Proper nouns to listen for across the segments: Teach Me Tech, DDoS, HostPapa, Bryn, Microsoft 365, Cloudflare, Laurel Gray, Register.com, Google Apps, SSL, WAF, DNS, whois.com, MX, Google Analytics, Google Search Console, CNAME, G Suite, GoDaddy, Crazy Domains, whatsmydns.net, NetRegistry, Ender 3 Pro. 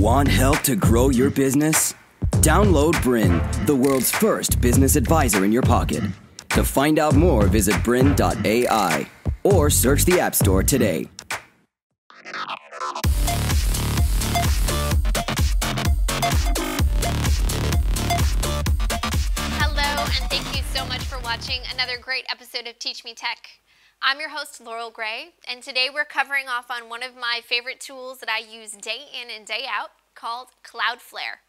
Want help to grow your business? Download Bryn, the world's first business advisor in your pocket. To find out more, visit bryn.ai or search the App Store today. Hello, and thank you so much for watching another great episode of Teach Me Tech. I'm your host, Laurel Gray, and today we're covering off on one of my favorite tools that I use day in and day out called Cloudflare.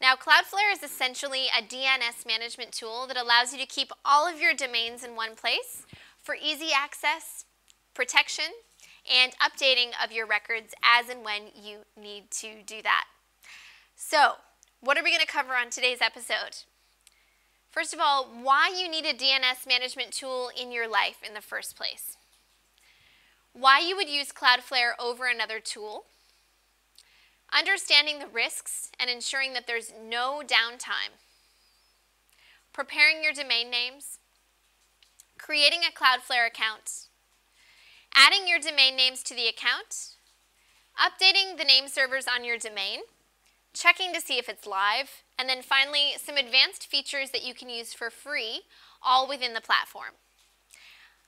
Now, Cloudflare is essentially a DNS management tool that allows you to keep all of your domains in one place for easy access, protection, and updating of your records as and when you need to do that. So, what are we going to cover on today's episode? First of all, why you need a DNS management tool in your life in the first place. Why you would use Cloudflare over another tool. Understanding the risks and ensuring that there's no downtime. Preparing your domain names. Creating a Cloudflare account. Adding your domain names to the account. Updating the name servers on your domain. Checking to see if it's live, and then finally some advanced features that you can use for free, all within the platform.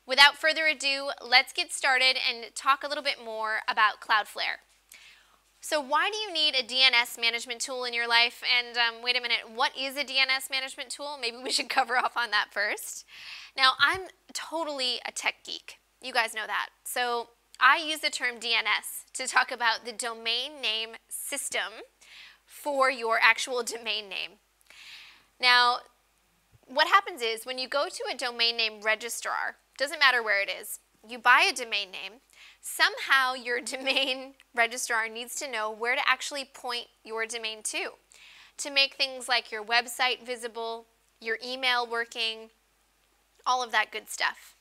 Without further ado, let's get started and talk a little bit more about Cloudflare. So why do you need a DNS management tool in your life? And wait a minute, what is a DNS management tool? Maybe we should cover off on that first. Now, I'm totally a tech geek. You guys know that. So I use the term DNS to talk about the domain name system for your actual domain name. Now, what happens is when you go to a domain name registrar, doesn't matter where it is, you buy a domain name, somehow your domain registrar needs to know where to actually point your domain to make things like your website visible, your email working, all of that good stuff.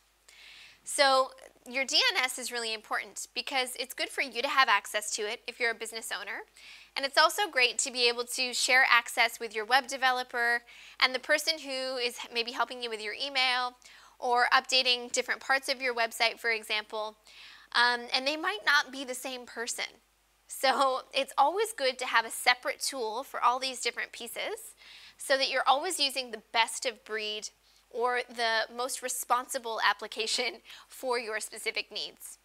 So your DNS is really important because it's good for you to have access to it if you're a business owner. And it's also great to be able to share access with your web developer and the person who is maybe helping you with your email or updating different parts of your website, for example. And they might not be the same person. So it's always good to have a separate tool for all these different pieces so that you're always using the best of breed or the most responsible application for your specific needs.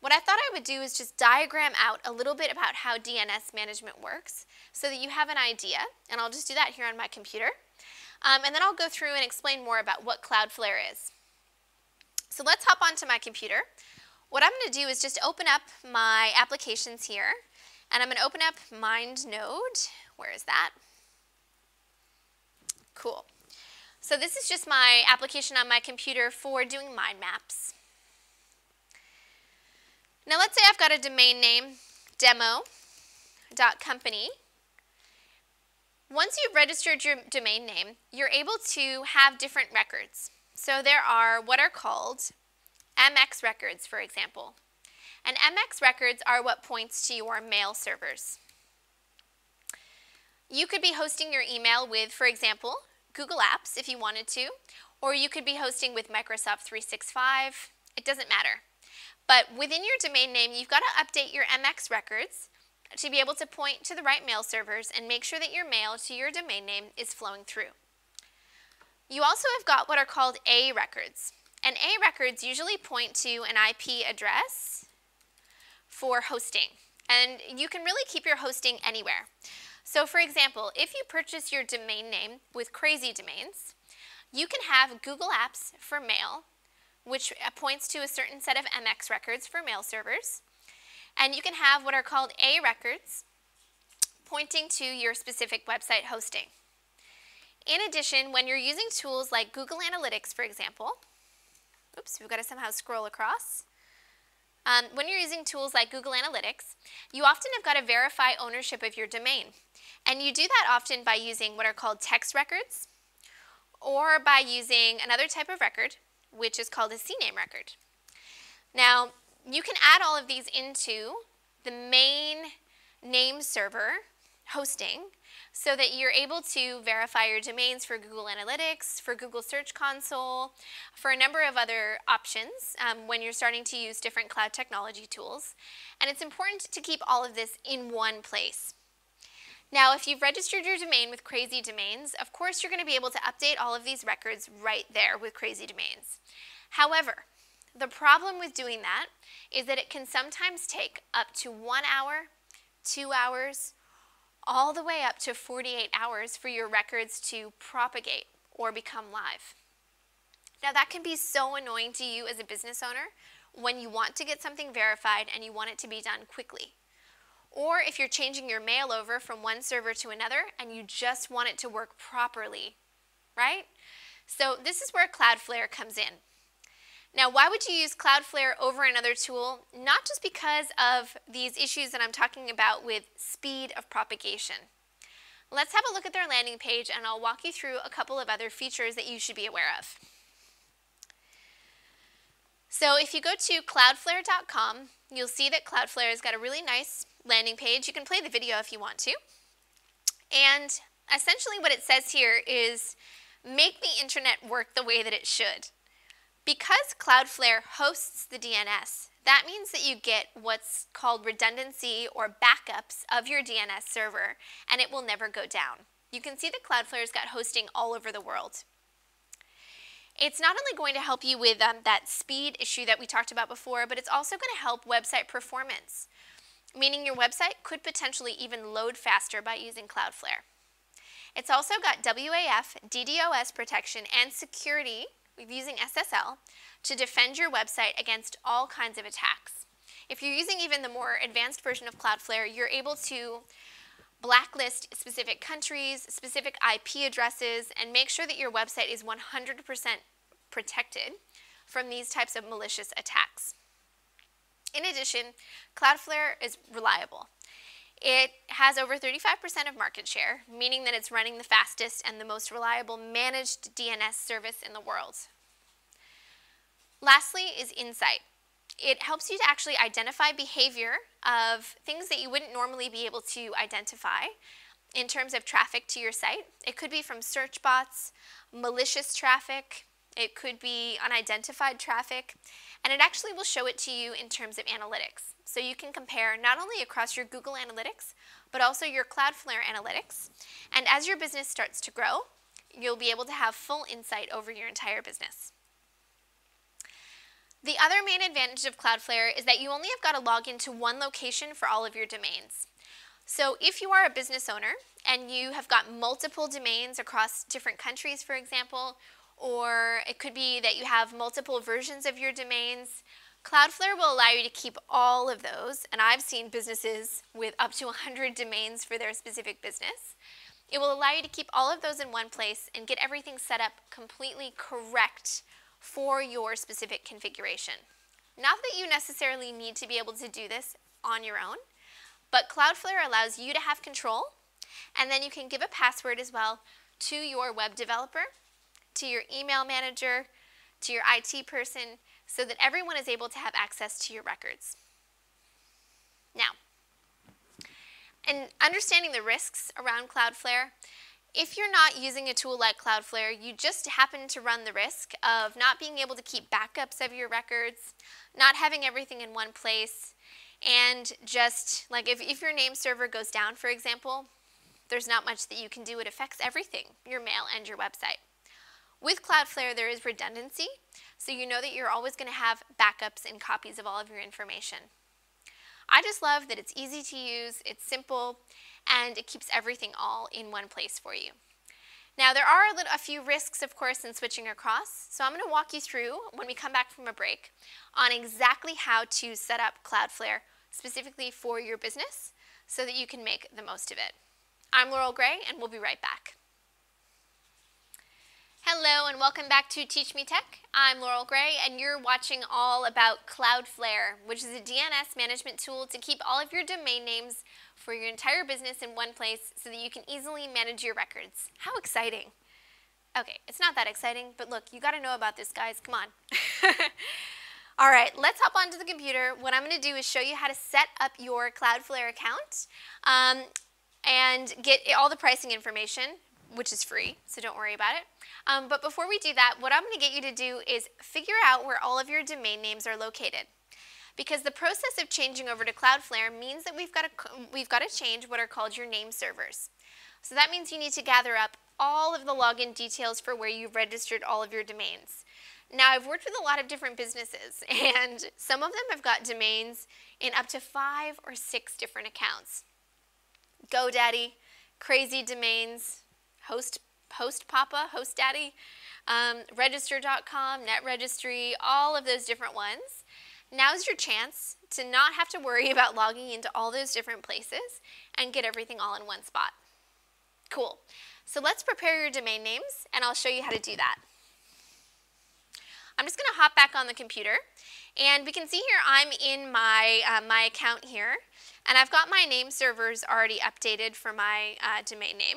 What I thought I would do is just diagram out a little bit about how DNS management works so that you have an idea, and I'll just do that here on my computer. And then I'll go through and explain more about what Cloudflare is. So let's hop onto my computer. What I'm going to do is just open up my applications here, and I'm going to open up MindNode. Where is that? Cool. So this is just my application on my computer for doing mind maps. Now let's say I've got a domain name, demo.company. Once you've registered your domain name, you're able to have different records. So there are what are called MX records, for example. And MX records are what points to your mail servers. You could be hosting your email with, for example, Google Apps if you wanted to, or you could be hosting with Microsoft 365. It doesn't matter. But within your domain name, you've got to update your MX records to be able to point to the right mail servers and make sure that your mail to your domain name is flowing through. You also have got what are called A records. And A records usually point to an IP address for hosting. And you can really keep your hosting anywhere. So for example, if you purchase your domain name with Crazy Domains, you can have Google Apps for mail, which points to a certain set of MX records for mail servers. And you can have what are called A records, pointing to your specific website hosting. In addition, when you're using tools like Google Analytics, for example, oops, we've got to somehow scroll across. When you're using tools like Google Analytics, you often have got to verify ownership of your domain. And you do that often by using what are called text records or by using another type of record, which is called a CNAME record. Now, you can add all of these into the main name server hosting so that you're able to verify your domains for Google Analytics, for Google Search Console, for a number of other options when you're starting to use different cloud technology tools. And it's important to keep all of this in one place. Now, if you've registered your domain with Crazy Domains, of course you're going to be able to update all of these records right there with Crazy Domains. However, the problem with doing that is that it can sometimes take up to 1 hour, 2 hours, all the way up to 48 hours for your records to propagate or become live. Now, that can be so annoying to you as a business owner when you want to get something verified and you want it to be done quickly. Or if you're changing your mail over from one server to another and you just want it to work properly, right? So this is where Cloudflare comes in. Now, why would you use Cloudflare over another tool? Not just because of these issues that I'm talking about with speed of propagation. Let's have a look at their landing page and I'll walk you through a couple of other features that you should be aware of. So if you go to cloudflare.com, you'll see that Cloudflare has got a really nice landing page. You can play the video if you want to. And essentially what it says here is, make the internet work the way that it should. Because Cloudflare hosts the DNS, that means that you get what's called redundancy or backups of your DNS server, and it will never go down. You can see that Cloudflare's got hosting all over the world. It's not only going to help you with that speed issue that we talked about before, but it's also going to help website performance, meaning your website could potentially even load faster by using Cloudflare. It's also got WAF, DDoS protection, and security using SSL to defend your website against all kinds of attacks. If you're using even the more advanced version of Cloudflare, you're able to blacklist specific countries, specific IP addresses, and make sure that your website is 100% protected from these types of malicious attacks. In addition, Cloudflare is reliable. It has over 35% of market share, meaning that it's running the fastest and the most reliable managed DNS service in the world. Lastly is Insight. It helps you to actually identify behavior of things that you wouldn't normally be able to identify in terms of traffic to your site. It could be from search bots, malicious traffic, it could be unidentified traffic, and it actually will show it to you in terms of analytics. So you can compare not only across your Google Analytics, but also your Cloudflare Analytics. And as your business starts to grow, you'll be able to have full insight over your entire business. The other main advantage of Cloudflare is that you only have got to log into one location for all of your domains. So if you are a business owner and you have got multiple domains across different countries, for example, or it could be that you have multiple versions of your domains, Cloudflare will allow you to keep all of those, and I've seen businesses with up to 100 domains for their specific business. It will allow you to keep all of those in one place and get everything set up completely correct for your specific configuration. Not that you necessarily need to be able to do this on your own, but Cloudflare allows you to have control, and then you can give a password as well to your web developer, to your email manager, to your IT person, so that everyone is able to have access to your records. Now, and understanding the risks around Cloudflare, if you're not using a tool like Cloudflare, you just happen to run the risk of not being able to keep backups of your records, not having everything in one place, and just like if your name server goes down, for example, there's not much that you can do. It affects everything, your mail and your website. With Cloudflare, there is redundancy, so you know that you're always going to have backups and copies of all of your information. I just love that it's easy to use, it's simple, and it keeps everything all in one place for you. Now, there are a few risks, of course, in switching across, so I'm going to walk you through, when we come back from a break, on exactly how to set up Cloudflare specifically for your business so that you can make the most of it. I'm Laurel Gray, and we'll be right back. Hello and welcome back to Teach Me Tech. I'm Laurel Gray and you're watching all about Cloudflare, which is a DNS management tool to keep all of your domain names for your entire business in one place so that you can easily manage your records. How exciting. Okay, it's not that exciting, but look, you gotta know about this, guys, come on. All right, let's hop onto the computer. What I'm gonna do is show you how to set up your Cloudflare account. and get all the pricing information, which is free, so don't worry about it. But before we do that, what I'm going to get you to do is figure out where all of your domain names are located. Because the process of changing over to Cloudflare means that we've got to change what are called your name servers. So that means you need to gather up all of the login details for where you've registered all of your domains. Now, I've worked with a lot of different businesses, and some of them have got domains in up to 5 or 6 different accounts. GoDaddy, Crazy Domains, HostPapa, HostDaddy, Register.com, NetRegistry, all of those different ones. Now's your chance to not have to worry about logging into all those different places and get everything all in one spot. Cool. So let's prepare your domain names, and I'll show you how to do that. I'm just going to hop back on the computer, and we can see here I'm in my account here, and I've got my name servers already updated for my domain name.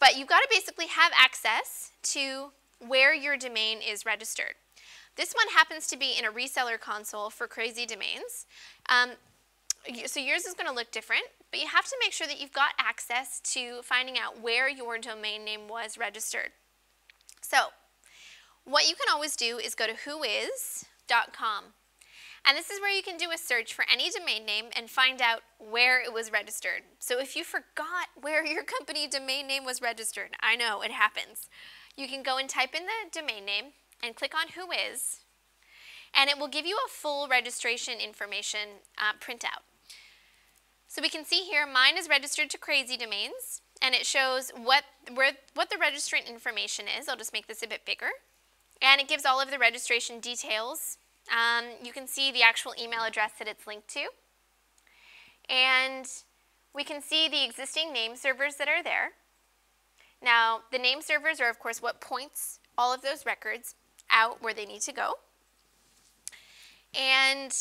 But you've got to basically have access to where your domain is registered. This one happens to be in a reseller console for Crazy Domains. So yours is going to look different, but you have to make sure that you've got access to finding out where your domain name was registered. So what you can always do is go to whois.com. And this is where you can do a search for any domain name and find out where it was registered. So if you forgot where your company domain name was registered, I know, it happens. You can go and type in the domain name and click on whois, and it will give you a full registration information printout. So we can see here mine is registered to Crazy Domains, and it shows what the registrant information is. I'll just make this a bit bigger. And it gives all of the registration details. You can see the actual email address that it's linked to. And we can see the existing name servers that are there. Now, the name servers are, of course, what points all of those records out where they need to go. And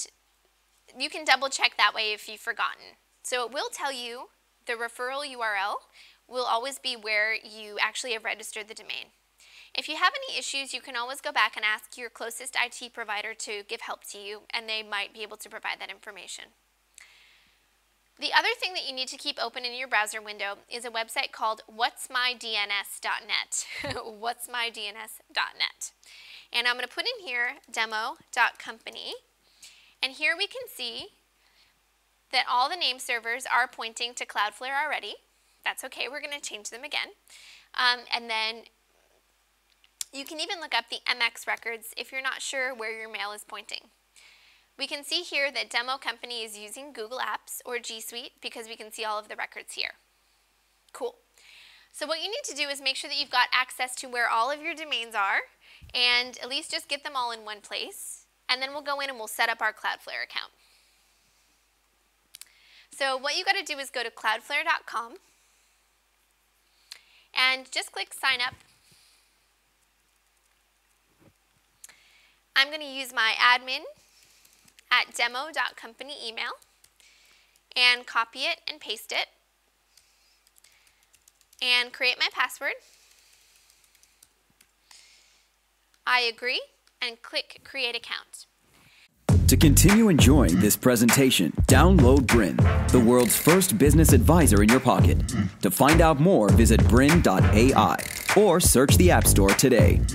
you can double check that way if you've forgotten. So it will tell you the referral URL will always be where you actually have registered the domain. If you have any issues, you can always go back and ask your closest IT provider to give help to you, and they might be able to provide that information. The other thing that you need to keep open in your browser window is a website called whatsmydns.net, whatsmydns.net. And I'm going to put in here demo.company, and here we can see that all the name servers are pointing to Cloudflare already. That's okay, we're going to change them again. And then you can even look up the MX records if you're not sure where your mail is pointing. We can see here that Demo Company is using Google Apps or G Suite because we can see all of the records here. Cool. So what you need to do is make sure that you've got access to where all of your domains are, and at least just get them all in one place, and then we'll go in and we'll set up our Cloudflare account. So what you got to do is go to cloudflare.com and just click sign up. I'm going to use my admin@demo.company email and copy it and paste it and create my password. I agree and click create account. To continue enjoying this presentation, download Bryn, the world's first business advisor in your pocket. To find out more, visit bryn.ai or search the App Store today.